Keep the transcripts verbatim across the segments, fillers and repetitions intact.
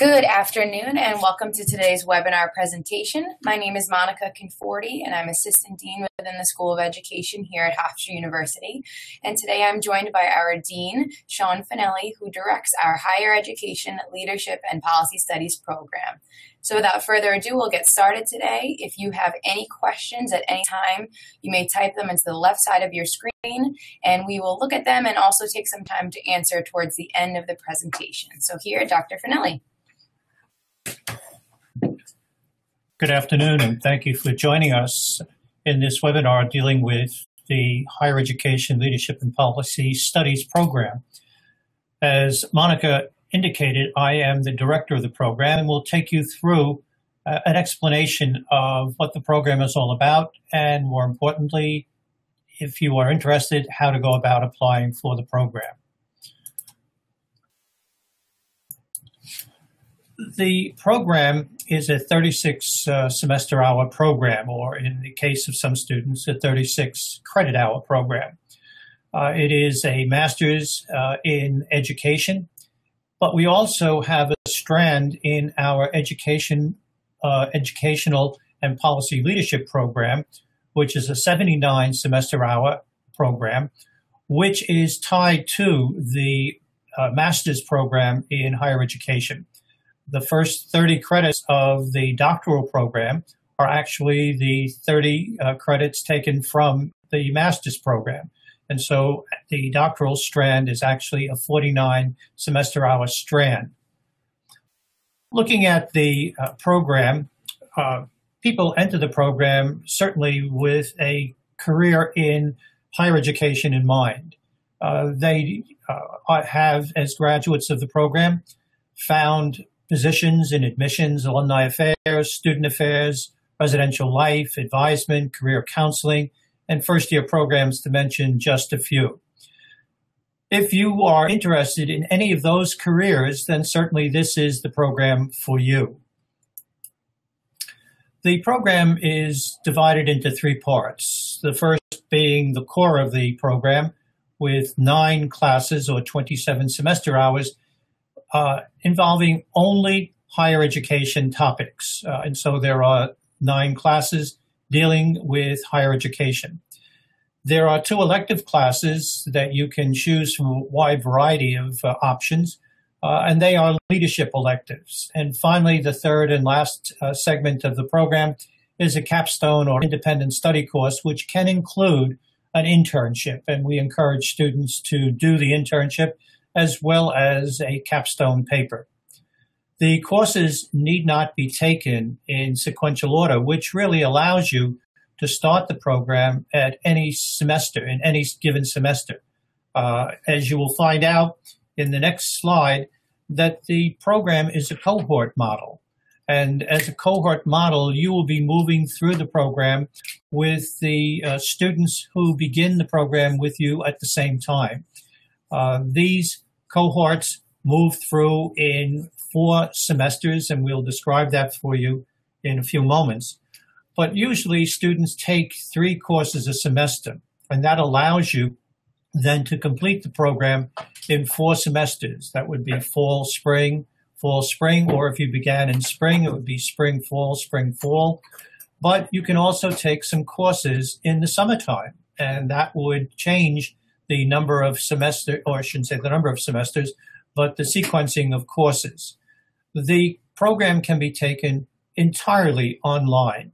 Good afternoon and welcome to today's webinar presentation. My name is Monica Conforti and I'm Assistant Dean within the School of Education here at Hofstra University. And today I'm joined by our Dean, Sean Fanelli, who directs our Higher Education, Leadership and Policy Studies program. So without further ado, we'll get started today. If you have any questions at any time, you may type them into the left side of your screen and we will look at them and also take some time to answer towards the end of the presentation. So here, Doctor Fanelli. Good afternoon and thank you for joining us in this webinar dealing with the Higher Education Leadership and Policy Studies program. As Monica indicated, I am the director of the program and will take you through uh, an explanation of what the program is all about and, more importantly, if you are interested, how to go about applying for the program. The program is a thirty-six uh, semester hour program, or in the case of some students, a thirty-six credit hour program. Uh, it is a master's uh, in education, but we also have a strand in our education, uh, educational and policy leadership program, which is a seventy-nine semester hour program, which is tied to the uh, master's program in higher education. The first thirty credits of the doctoral program are actually the thirty uh, credits taken from the master's program. And so the doctoral strand is actually a forty-nine semester hour strand. Looking at the uh, program, uh, people enter the program certainly with a career in higher education in mind. Uh, they uh, have, as graduates of the program, found positions in admissions, alumni affairs, student affairs, residential life, advisement, career counseling, and first-year programs, to mention just a few. If you are interested in any of those careers, then certainly this is the program for you. The program is divided into three parts, the first being the core of the program with nine classes or twenty-seven semester hours Uh, involving only higher education topics. Uh, and so there are nine classes dealing with higher education. There are two elective classes that you can choose from a wide variety of uh, options, uh, and they are leadership electives. And finally, the third and last uh, segment of the program is a capstone or independent study course, which can include an internship. And we encourage students to do the internship as well as a capstone paper. The courses need not be taken in sequential order, which really allows you to start the program at any semester, in any given semester. Uh, as you will find out in the next slide, that the program is a cohort model. And as a cohort model, you will be moving through the program with the uh, students who begin the program with you at the same time. Uh, these cohorts move through in four semesters, and we'll describe that for you in a few moments. But usually students take three courses a semester, and that allows you then to complete the program in four semesters. That would be fall, spring, fall, spring, or if you began in spring, it would be spring, fall, spring, fall. But you can also take some courses in the summertime, and that would change the number of semester, or I shouldn't say the number of semesters, but the sequencing of courses. The program can be taken entirely online,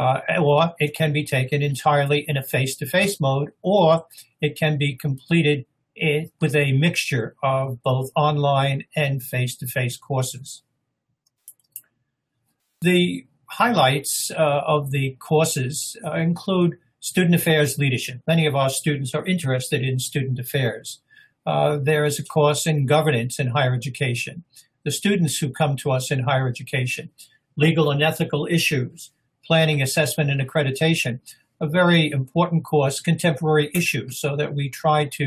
uh, or it can be taken entirely in a face-to-face mode, or it can be completed in, with a mixture of both online and face-to-face courses. The highlights uh, of the courses uh, include student affairs leadership. Many of our students are interested in student affairs. Uh, there is a course in governance in higher education. The students who come to us in higher education, legal and ethical issues, planning, assessment, and accreditation, a very important course, contemporary issues, so that we try to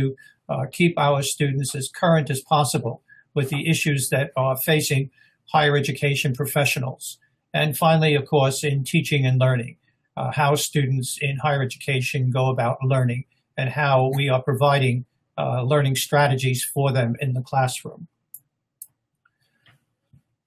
uh, keep our students as current as possible with the issues that are facing higher education professionals. And finally, of course, in teaching and learning. Uh, how students in higher education go about learning and how we are providing uh, learning strategies for them in the classroom.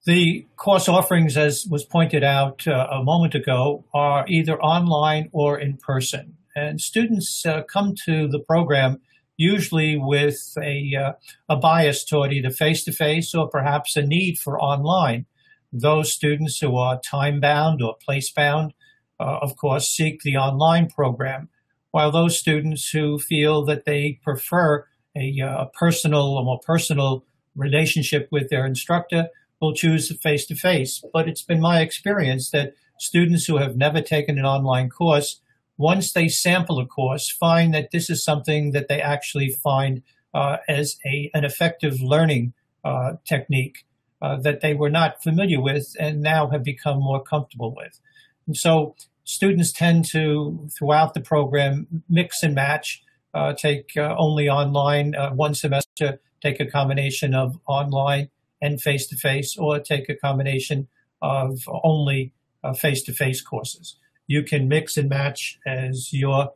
The course offerings, as was pointed out uh, a moment ago, are either online or in person. And students uh, come to the program usually with a, uh, a bias toward either face-to-face or perhaps a need for online. Those students who are time-bound or place-bound, uh, of course, seek the online program, while those students who feel that they prefer a, uh, personal, a more personal relationship with their instructor will choose the face-to-face. But it's been my experience that students who have never taken an online course, once they sample a course, find that this is something that they actually find uh, as a, an effective learning uh, technique uh, that they were not familiar with and now have become more comfortable with. And so students tend to, throughout the program, mix and match, uh, take uh, only online uh, one semester, take a combination of online and face-to-face, or take a combination of only uh, face-to-face courses. You can mix and match as your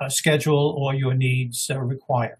uh, schedule or your needs uh, require.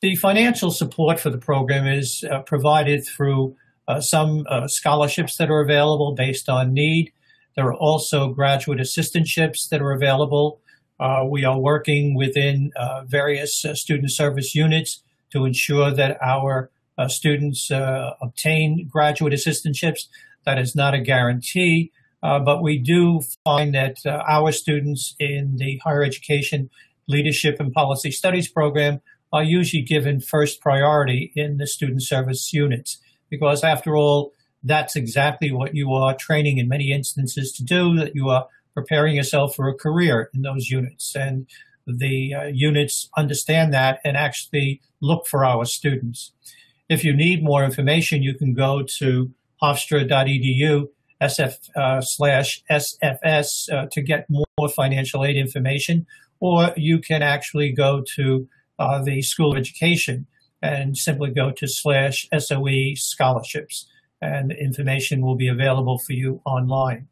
The financial support for the program is uh, provided through uh, some uh, scholarships that are available based on need. There are also graduate assistantships that are available. Uh, we are working within uh, various uh, student service units to ensure that our uh, students uh, obtain graduate assistantships. That is not a guarantee, uh, but we do find that uh, our students in the higher education leadership and policy studies program are usually given first priority in the student service units, because after all, that's exactly what you are training in many instances to do, that you are preparing yourself for a career in those units. And the uh, units understand that and actually look for our students. If you need more information, you can go to hofstra dot e d u uh, slash S F S uh, to get more financial aid information, or you can actually go to uh, the School of Education and simply go to slash S O E scholarships, and information will be available for you online.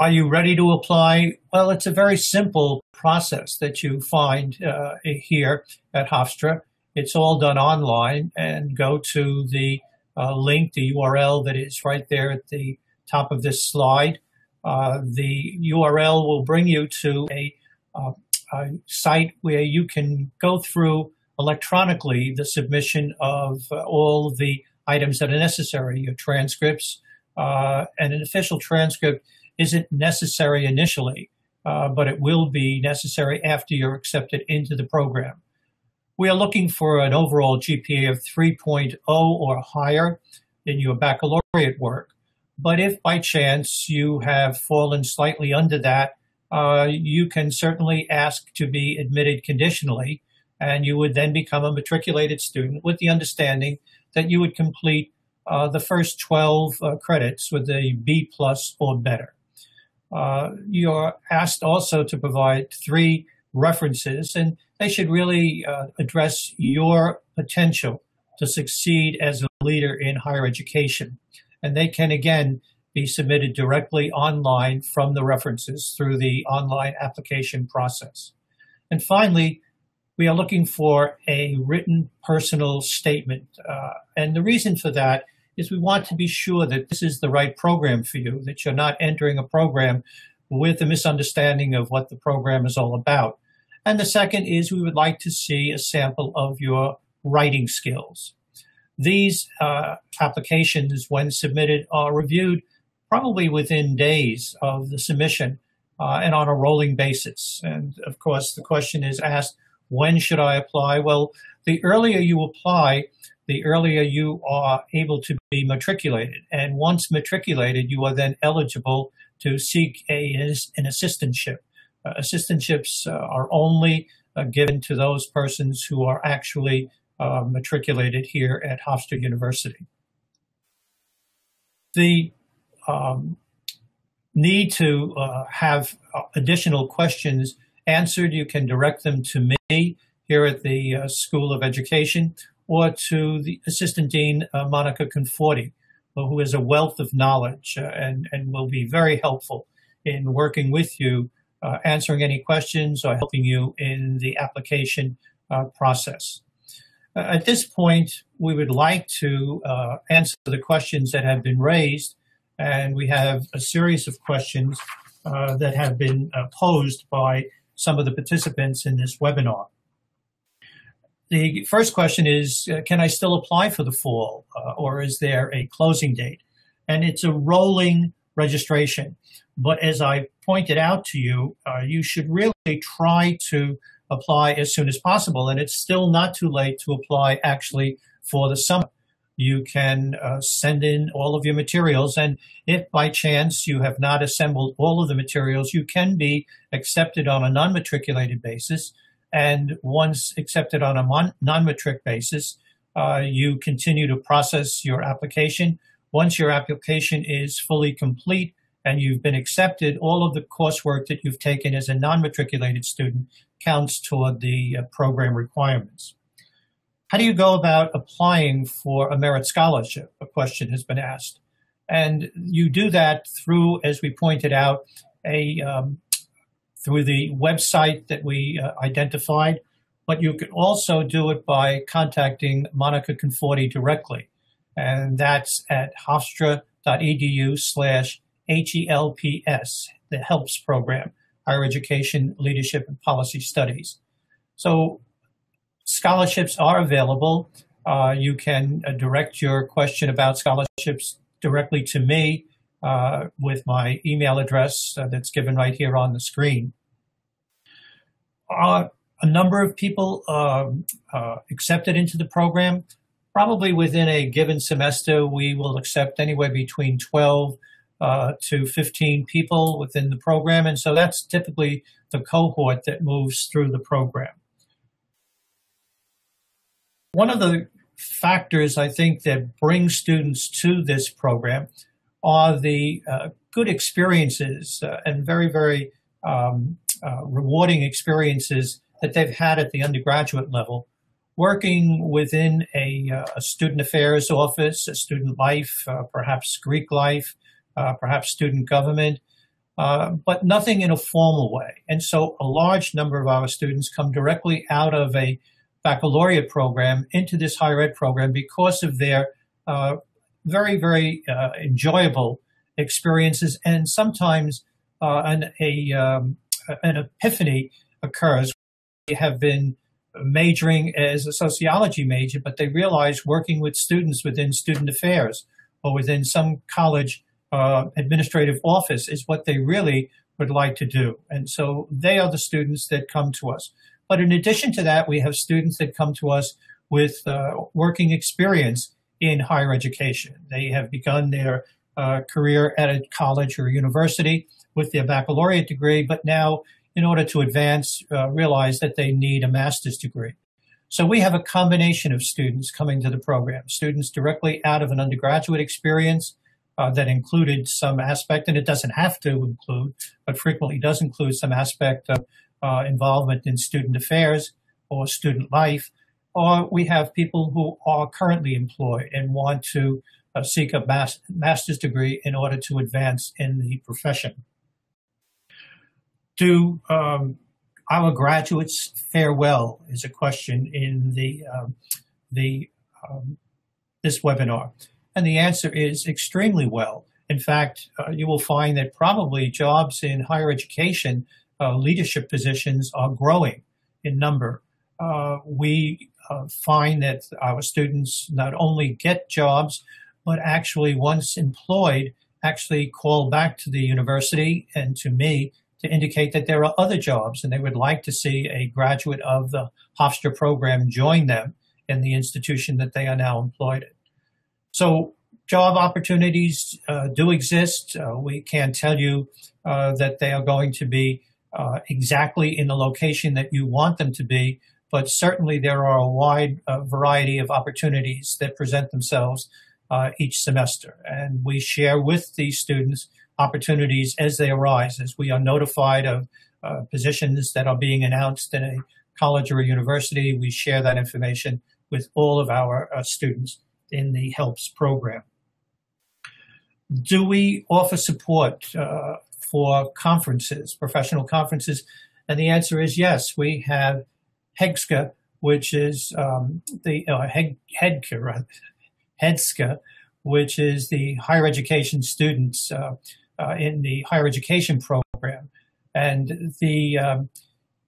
Are you ready to apply? Well, it's a very simple process that you find uh, here at Hofstra. It's all done online, and go to the uh, link, the U R L that is right there at the top of this slide. Uh, the U R L will bring you to a, uh, a site where you can go through electronically the submission of uh, all the items that are necessary, your transcripts, uh, and an official transcript isn't necessary initially, uh, but it will be necessary after you're accepted into the program. We are looking for an overall G P A of three point oh or higher in your baccalaureate work, but if by chance you have fallen slightly under that, uh, you can certainly ask to be admitted conditionally, and you would then become a matriculated student with the understanding that you would complete uh, the first twelve uh, credits with a B plus or better. Uh, you're asked also to provide three references, and they should really uh, address your potential to succeed as a leader in higher education. And they can, again, be submitted directly online from the references through the online application process. And finally, we are looking for a written personal statement. Uh, and the reason for that is we want to be sure that this is the right program for you, that you're not entering a program with a misunderstanding of what the program is all about. And the second is we would like to see a sample of your writing skills. These uh, applications, when submitted, are reviewed probably within days of the submission uh, and on a rolling basis. And of course, the question is asked, when should I apply? Well, the earlier you apply, the earlier you are able to be matriculated. And once matriculated, you are then eligible to seek a, an assistantship. Uh, assistantships uh, are only uh, given to those persons who are actually uh, matriculated here at Hofstra University. The um, need to uh, have additional questions answered, you can direct them to me here at the uh, School of Education, or to the Assistant Dean, uh, Monica Conforti, who is a wealth of knowledge uh, and, and will be very helpful in working with you, uh, answering any questions or helping you in the application uh, process. At this point, we would like to uh, answer the questions that have been raised, and we have a series of questions uh, that have been uh, posed by some of the participants in this webinar. The first question is, uh, can I still apply for the fall, uh, or is there a closing date? And it's a rolling registration. But as I pointed out to you, uh, you should really try to apply as soon as possible. And it's still not too late to apply actually for the summer. You can uh, send in all of your materials. And if by chance you have not assembled all of the materials, you can be accepted on a non-matriculated basis. And once accepted on a non-matric basis, uh, you continue to process your application. Once your application is fully complete and you've been accepted, all of the coursework that you've taken as a non-matriculated student counts toward the uh, program requirements. How do you go about applying for a merit scholarship? A question has been asked. And you do that through, as we pointed out, a um, through the website that we uh, identified, but you can also do it by contacting Monica Conforti directly. And that's at hofstra dot e d u slash H E L P S, the HELPS program, Higher Education, Leadership, and Policy Studies. So scholarships are available. Uh, you can uh, direct your question about scholarships directly to me uh, with my email address uh, that's given right here on the screen. Uh, a number of people uh, uh, accepted into the program. Probably within a given semester, we will accept anywhere between twelve uh, to fifteen people within the program. And so that's typically the cohort that moves through the program. One of the factors I think that brings students to this program are the uh, good experiences uh, and very, very um, uh, rewarding experiences that they've had at the undergraduate level, working within a, uh, a student affairs office, a student life, uh, perhaps Greek life, uh, perhaps student government, uh, but nothing in a formal way. And so a large number of our students come directly out of a baccalaureate program into this higher ed program because of their uh, very, very uh, enjoyable experiences. And sometimes uh, an, a, um, an epiphany occurs. We have been majoring as a sociology major, but they realize working with students within student affairs or within some college uh, administrative office is what they really would like to do. And so they are the students that come to us. But in addition to that, we have students that come to us with uh, working experience in higher education. They have begun their uh, career at a college or university with their baccalaureate degree, but now in order to advance, uh, realize that they need a master's degree. So we have a combination of students coming to the program, students directly out of an undergraduate experience uh, that included some aspect, and it doesn't have to include, but frequently does include some aspect of uh, involvement in student affairs or student life, or we have people who are currently employed and want to uh, seek a mas- master's degree in order to advance in the profession. Do um, our graduates fare well is a question in the, um, the, um, this webinar. And the answer is extremely well. In fact, uh, you will find that probably jobs in higher education, uh, leadership positions are growing in number. Uh, we uh, find that our students not only get jobs, but actually once employed, actually call back to the university and to me to indicate that there are other jobs and they would like to see a graduate of the Hofstra program join them in the institution that they are now employed in. So job opportunities uh, do exist. Uh, we can't tell you uh, that they are going to be uh, exactly in the location that you want them to be, but certainly there are a wide uh, variety of opportunities that present themselves uh, each semester. And we share with these students opportunities as they arise, as we are notified of uh, positions that are being announced in a college or a university. We share that information with all of our uh, students in the HELPS program. Do we offer support uh, for conferences, professional conferences? And the answer is yes. We have HEGSCA, which is um, the uh, H E G S C A, which is the higher education students uh, uh, in the higher education program. And the um,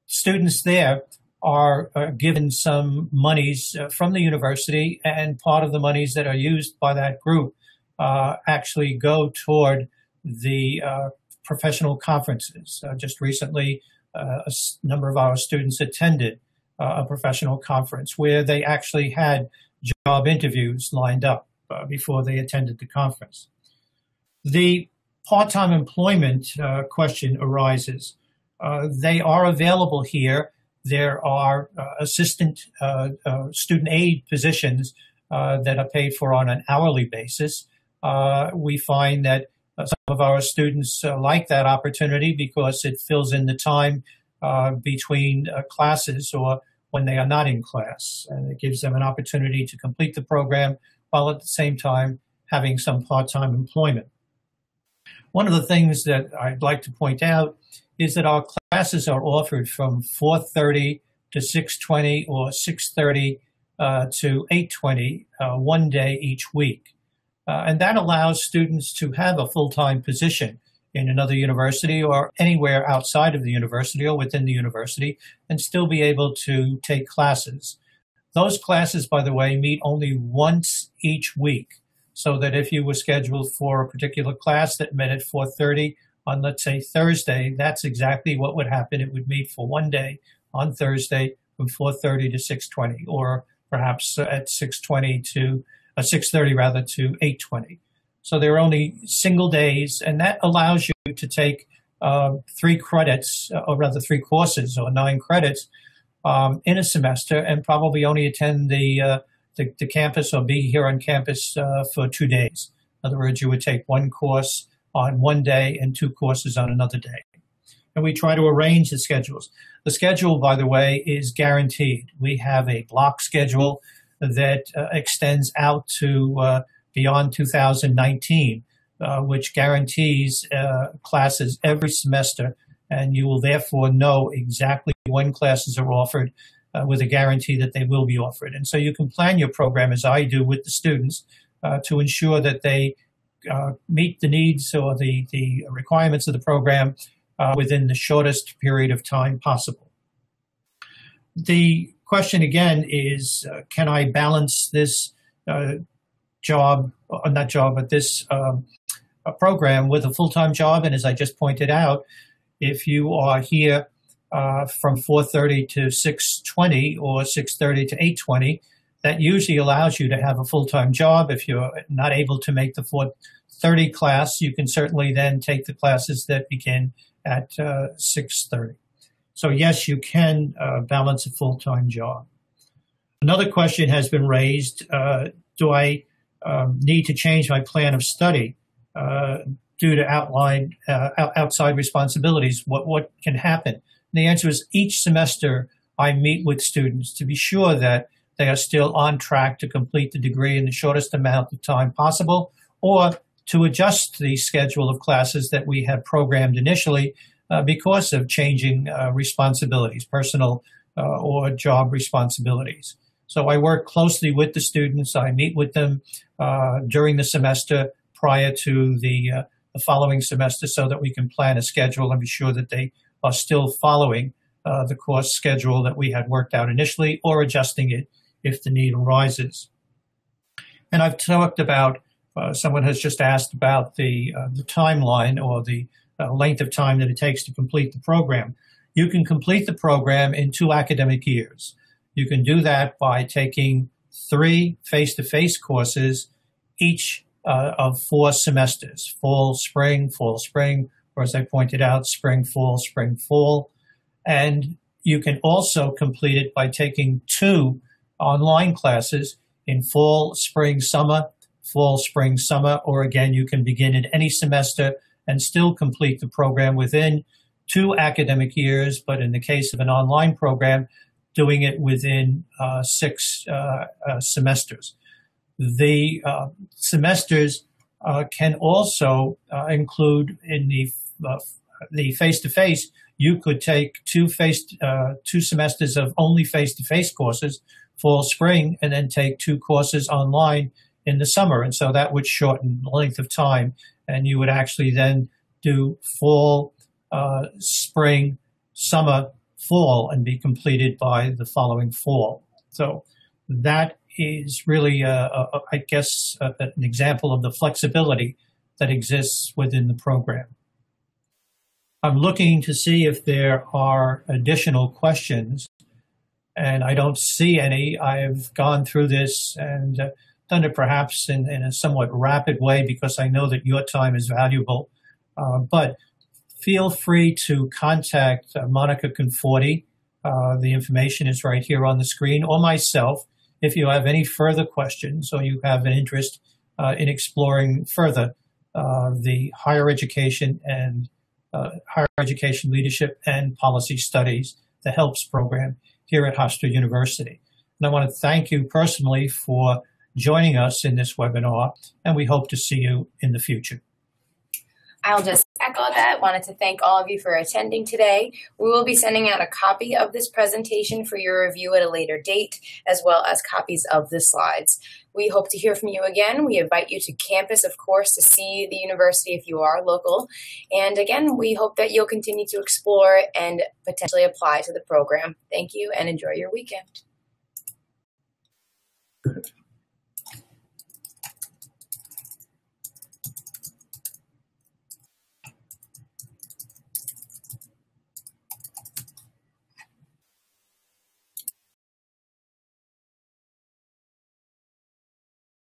students there are, are given some monies uh, from the university, and part of the monies that are used by that group uh, actually go toward the uh, professional conferences. Uh, just recently, uh, a number of our students attended uh, a professional conference where they actually had job interviews lined up uh, before they attended the conference. The part-time employment uh, question arises. Uh, they are available here. There are uh, assistant uh, uh, student aid positions uh, that are paid for on an hourly basis. Uh, we find that uh, some of our students uh, like that opportunity because it fills in the time uh, between uh, classes or when they are not in class. And it gives them an opportunity to complete the program while at the same time having some part-time employment. One of the things that I'd like to point out is that our classes are offered from four thirty to six twenty or six thirty uh, to eight twenty, uh, one day each week. Uh, and that allows students to have a full-time position in another university or anywhere outside of the university or within the university and still be able to take classes. Those classes, by the way, meet only once each week. So that if you were scheduled for a particular class that met at four thirty on, let's say, Thursday, that's exactly what would happen. It would meet for one day on Thursday from four thirty to six twenty, or perhaps at six twenty to uh, six thirty rather to eight twenty. So there are only single days, and that allows you to take uh, three credits, or rather three courses, or nine credits um, in a semester, and probably only attend the uh, The, the campus or be here on campus uh, for two days. In other words, you would take one course on one day and two courses on another day. And we try to arrange the schedules. The schedule, by the way, is guaranteed. We have a block schedule that uh, extends out to uh, beyond two thousand nineteen, uh, which guarantees uh, classes every semester, and you will therefore know exactly when classes are offered, Uh, with a guarantee that they will be offered. And so you can plan your program, as I do with the students, uh, to ensure that they uh, meet the needs or the, the requirements of the program uh, within the shortest period of time possible. The question again is, uh, can I balance this uh, job, or not job, but this um, a program with a full-time job? And as I just pointed out, if you are here Uh, from four thirty to six twenty or six thirty to eight twenty, that usually allows you to have a full-time job. If you're not able to make the four thirty class, you can certainly then take the classes that begin at uh, six thirty. So yes, you can uh, balance a full-time job. Another question has been raised, uh, do I um, need to change my plan of study uh, due to outline, uh, outside responsibilities? What, what can happen? The answer is each semester I meet with students to be sure that they are still on track to complete the degree in the shortest amount of time possible, or to adjust the schedule of classes that we had programmed initially uh, because of changing uh, responsibilities, personal uh, or job responsibilities. So I work closely with the students. I meet with them uh, during the semester prior to the, uh, the following semester so that we can plan a schedule and be sure that they are still following uh, the course schedule that we had worked out initially or adjusting it if the need arises. And I've talked about, uh, someone has just asked about the, uh, the timeline or the uh, length of time that it takes to complete the program. You can complete the program in two academic years. You can do that by taking three face-to-face courses, each uh, of four semesters, fall, spring, fall, spring, or as I pointed out, spring, fall, spring, fall. And you can also complete it by taking two online classes in fall, spring, summer, fall, spring, summer, or again, you can begin in any semester and still complete the program within two academic years, but in the case of an online program, doing it within uh, six uh, uh, semesters. The uh, semesters Uh, can also uh, include in the uh, the face-to-face, you could take two face uh, two semesters of only face-to-face courses fall, spring, and then take two courses online in the summer. And so that would shorten the length of time, and you would actually then do fall, uh, spring, summer, fall, and be completed by the following fall. So that is really, uh, uh, I guess, uh, an example of the flexibility that exists within the program. I'm looking to see if there are additional questions, and I don't see any. I've gone through this and uh, done it perhaps in, in a somewhat rapid way because I know that your time is valuable. Uh, but feel free to contact uh, Monica Conforti. Uh, the information is right here on the screen, or myself, if you have any further questions or you have an interest uh, in exploring further uh, the higher education and Uh, higher Education Leadership and Policy Studies, the HELPS program here at Hofstra University. And I want to thank you personally for joining us in this webinar, and we hope to see you in the future. I'll just echo that. Wanted to thank all of you for attending today. We will be sending out a copy of this presentation for your review at a later date, as well as copies of the slides. We hope to hear from you again. We invite you to campus, of course, to see the university if you are local. And again, we hope that you'll continue to explore and potentially apply to the program. Thank you and enjoy your weekend.